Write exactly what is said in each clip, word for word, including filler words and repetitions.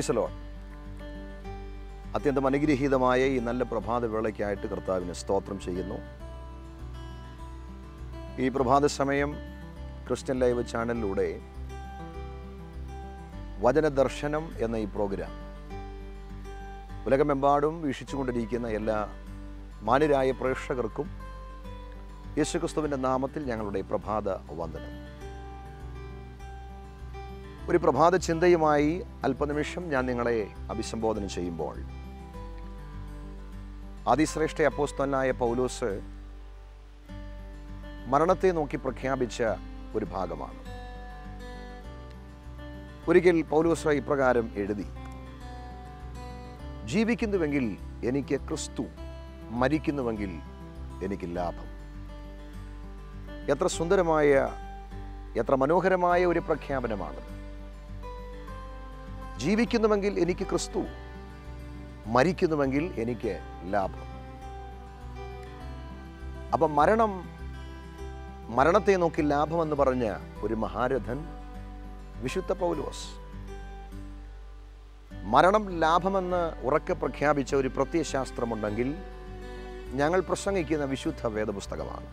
Praise Lord. അത്യന്തം അനുഗ്രഹീതമായ ഈ നല്ല പ്രഭാത വേളയ്ക്കായിട്ട് കർത്താവിന് സ്തോത്രം ചെയ്യുന്നു. ഈ പ്രഭാത സമയം ക്രിസ്ത്യൻ ലൈവ് ചാനലിലൂടെ വചന ദർശനം എന്ന ഈ പ്രോഗ്രാം ഉലകമെമ്പാടും വീക്ഷിച്ചുകൊണ്ടിരിക്കുന്ന എല്ലാ മാന്യരായ പ്രേക്ഷകർക്കും യേശുക്രിസ്തുവിൻ്റെ നാമത്തിൽ ഞങ്ങളുടെ പ്രഭാത വന്ദനം. ഒരു പ്രഭാത ചിന്തയുമായി അല്പനിമിഷം ഞാൻ നിങ്ങളെ അഭിസംബോധന ചെയ്യുമ്പോൾ, ആദിശ്രേഷ്ഠ അപ്പോസ്തലനായ പൗലോസ് മരണത്തെ നോക്കി പ്രഖ്യാപിച്ച ഒരു ഭാഗമാണ്. ഒരിക്കൽ പൗലോസ് ഇപ്രകാരം എഴുതി: ജീവിക്കുന്നുവെങ്കിൽ എനിക്ക് ക്രിസ്തു, മരിക്കുന്നുവെങ്കിൽ എനിക്ക് ലാഭം. എത്ര സുന്ദരമായ, എത്ര മനോഹരമായ ഒരു പ്രഖ്യാപനമാണ്. ജീവിക്കുന്നുവെങ്കിൽ എനിക്ക് ക്രിസ്തു, മരിക്കുന്നുവെങ്കിൽ എനിക്ക് ലാഭം. അപ്പം മരണം, മരണത്തെ നോക്കി ലാഭമെന്ന് പറഞ്ഞ ഒരു മഹാരഥൻ വിശുദ്ധ പൗലോസ്, മരണം ലാഭമെന്ന് ഉറക്കെ പ്രഖ്യാപിച്ച ഒരു പ്രത്യയശാസ്ത്രമുണ്ടെങ്കിൽ ഞങ്ങൾ പ്രസംഗിക്കുന്ന വിശുദ്ധ വേദപുസ്തകമാണ്.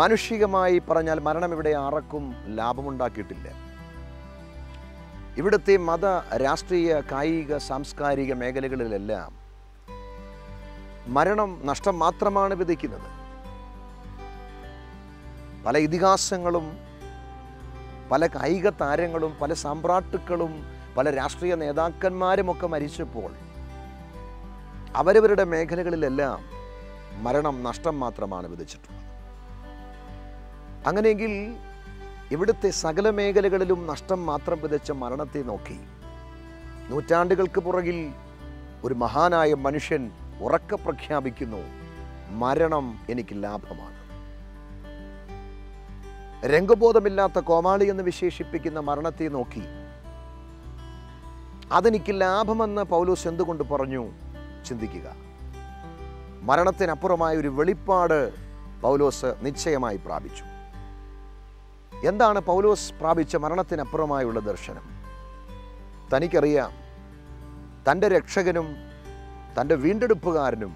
മാനുഷികമായി പറഞ്ഞാൽ മരണം ഇവിടെ ആർക്കും ലാഭമുണ്ടാക്കിയിട്ടില്ല. ഇവിടുത്തെ മത, രാഷ്ട്രീയ, കായിക, സാംസ്കാരിക മേഖലകളിലെല്ലാം മരണം നഷ്ടം മാത്രമാണ് വിതയ്ക്കുന്നത്. പല ഇതിഹാസങ്ങളും, പല കായിക താരങ്ങളും, പല സാമ്രാട്ടുക്കളും, പല രാഷ്ട്രീയ നേതാക്കന്മാരുമൊക്കെ മരിച്ചപ്പോൾ അവരവരുടെ മേഖലകളിലെല്ലാം മരണം നഷ്ടം മാത്രമാണ് വിതച്ചിട്ടുള്ളത്. അങ്ങനെയെങ്കിൽ ഇവിടുത്തെ സകല മേഖലകളിലും നഷ്ടം മാത്രം വിതച്ച മരണത്തെ നോക്കി നൂറ്റാണ്ടുകൾക്ക് പുറകിൽ ഒരു മഹാനായ മനുഷ്യൻ ഉറക്കെ പ്രഖ്യാപിക്കുന്നു, മരണം എനിക്ക് ലാഭമാണ്. രംഗബോധമില്ലാത്ത കോമാളി എന്ന് വിശേഷിപ്പിക്കുന്ന മരണത്തെ നോക്കി അതെനിക്ക് ലാഭമെന്ന് പൗലോസ് എന്തുകൊണ്ട് പറഞ്ഞു? ചിന്തിക്കുക. മരണത്തിനപ്പുറമായ ഒരു വെളിപ്പാട് പൗലോസ് നിശ്ചയമായി പ്രാപിച്ചു. എന്താണ് പൗലോസ് പ്രാപിച്ച മരണത്തിനപ്പുറമായുള്ള ദർശനം? തനിക്കറിയാം, തൻ്റെ രക്ഷകനും തൻ്റെ വീണ്ടെടുപ്പുകാരനും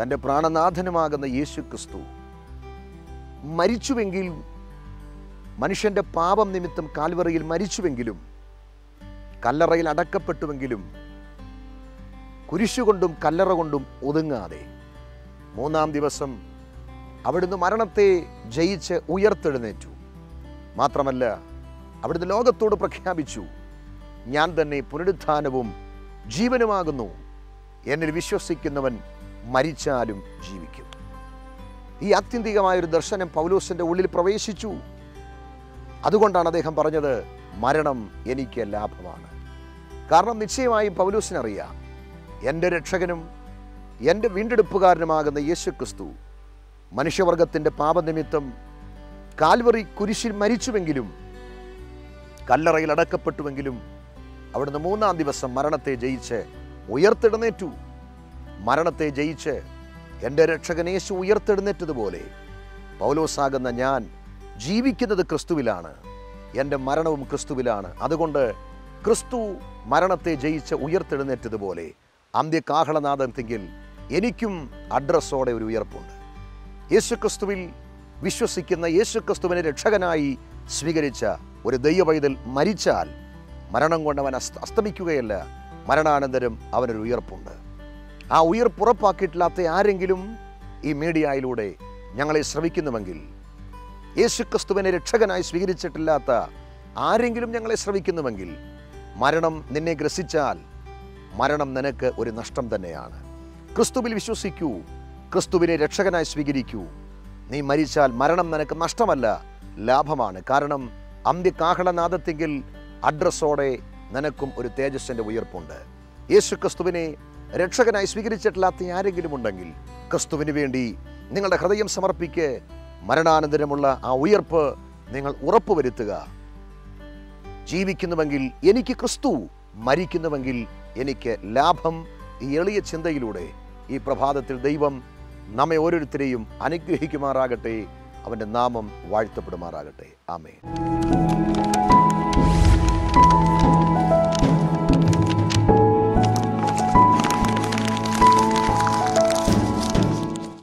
തൻ്റെ പ്രാണനാഥനുമാകുന്ന യേശു ക്രിസ്തു മരിച്ചുവെങ്കിലും, മനുഷ്യൻ്റെ പാപം നിമിത്തം കാൽവറയിൽ മരിച്ചുവെങ്കിലും, കല്ലറയിൽ അടക്കപ്പെട്ടുവെങ്കിലും, കുരിശുകൊണ്ടും കല്ലറ കൊണ്ടും ഒതുങ്ങാതെ മൂന്നാം ദിവസം അവിടുന്ന് മരണത്തെ ജയിച്ച് ഉയർത്തെഴുന്നേറ്റു. മാത്രമല്ല, അവിടുന്ന് ലോകത്തോട് പ്രഖ്യാപിച്ചു, ഞാൻ തന്നെ പുനരുത്ഥാനവും ജീവനുമാകുന്നു, എന്നിൽ വിശ്വസിക്കുന്നവൻ മരിച്ചാലും ജീവിക്കും. ഈ ആത്യന്തികമായൊരു ദർശനം പൗലോസിൻ്റെ ഉള്ളിൽ പ്രവേശിച്ചു. അതുകൊണ്ടാണ് അദ്ദേഹം പറഞ്ഞത്, മരണം എനിക്ക് ലാഭമാണ്. കാരണം നിശ്ചയമായും പൗലോസിനറിയാം, എൻ്റെ രക്ഷകനും എൻ്റെ വീണ്ടെടുപ്പുകാരനുമാകുന്ന യേശു ക്രിസ്തു മനുഷ്യവർഗത്തിൻ്റെ പാപനിമിത്തം കാൽവറി കുരിശിൽ മരിച്ചുവെങ്കിലും, കല്ലറയിൽ അടക്കപ്പെട്ടുവെങ്കിലും, അവിടുന്ന് മൂന്നാം ദിവസം മരണത്തെ ജയിച്ച് ഉയർത്തെഴുന്നേറ്റു. മരണത്തെ ജയിച്ച് എൻ്റെ രക്ഷകൻ യേശു ഉയർത്തെഴുന്നേറ്റതുപോലെ പൗലോസാകുന്ന ഞാൻ ജീവിക്കുന്നത് ക്രിസ്തുവിലാണ്, എൻ്റെ മരണവും ക്രിസ്തുവിലാണ്. അതുകൊണ്ട് ക്രിസ്തു മരണത്തെ ജയിച്ച് ഉയർത്തെഴുന്നേറ്റതുപോലെ അന്ത്യകാഹളനാദത്തിങ്കിൽ എനിക്കും അഡ്രസ്സോടെ ഒരു ഉയർപ്പുണ്ട്. യേശുക്രിസ്തുവിൽ വിശ്വസിക്കുന്ന, യേശുക്രിസ്തുവിനെ രക്ഷകനായി സ്വീകരിച്ച ഒരു ദൈവപൈതൽ മരിച്ചാൽ മരണം കൊണ്ടവൻ അസ് അസ്തമിക്കുകയല്ല, മരണാനന്തരം അവനൊരു ഉയർപ്പുണ്ട്. ആ ഉയർപ്പുറപ്പാക്കിയിട്ടില്ലാത്ത ആരെങ്കിലും ഈ മീഡിയയിലൂടെ ഞങ്ങളെ ശ്രവിക്കുന്നുവെങ്കിൽ, യേശുക്രിസ്തുവിനെ രക്ഷകനായി സ്വീകരിച്ചിട്ടില്ലാത്ത ആരെങ്കിലും ഞങ്ങളെ ശ്രവിക്കുന്നുവെങ്കിൽ, മരണം നിന്നെ ഗ്രസിച്ചാൽ മരണം നിനക്ക് ഒരു നഷ്ടം തന്നെയാണ്. ക്രിസ്തുവിൽ വിശ്വസിക്കൂ, ക്രിസ്തുവിനെ രക്ഷകനായി സ്വീകരിക്കൂ. നീ മരിച്ചാൽ മരണം നിനക്ക് നഷ്ടമല്ല, ലാഭമാണ്. കാരണം അന്ത്യകാഹളനാദത്തിങ്കിൽ അഡ്രസ്സോടെ നിനക്കും ഒരു തേജസ്സിൻ്റെ ഉയർപ്പുണ്ട്. യേശു ക്രിസ്തുവിനെ രക്ഷകനായി സ്വീകരിച്ചിട്ടില്ലാത്ത ആരെങ്കിലും ഉണ്ടെങ്കിൽ ക്രിസ്തുവിന് വേണ്ടി നിങ്ങളുടെ ഹൃദയം സമർപ്പിക്ക്. മരണാനന്തരമുള്ള ആ ഉയർപ്പ് നിങ്ങൾ ഉറപ്പുവരുത്തുക. ജീവിക്കുന്നുവെങ്കിൽ എനിക്ക് ക്രിസ്തു, മരിക്കുന്നുവെങ്കിൽ എനിക്ക് ലാഭം. ഈ എളിയ ചിന്തയിലൂടെ ഈ പ്രഭാതത്തിൽ ദൈവം നമ്മെ ഓരോരുത്തരെയും അനുഗ്രഹിക്കുമാറാകട്ടെ. അവൻ്റെ നാമം വാഴ്ത്തപ്പെടുമാറാകട്ടെ. ആമേൻ.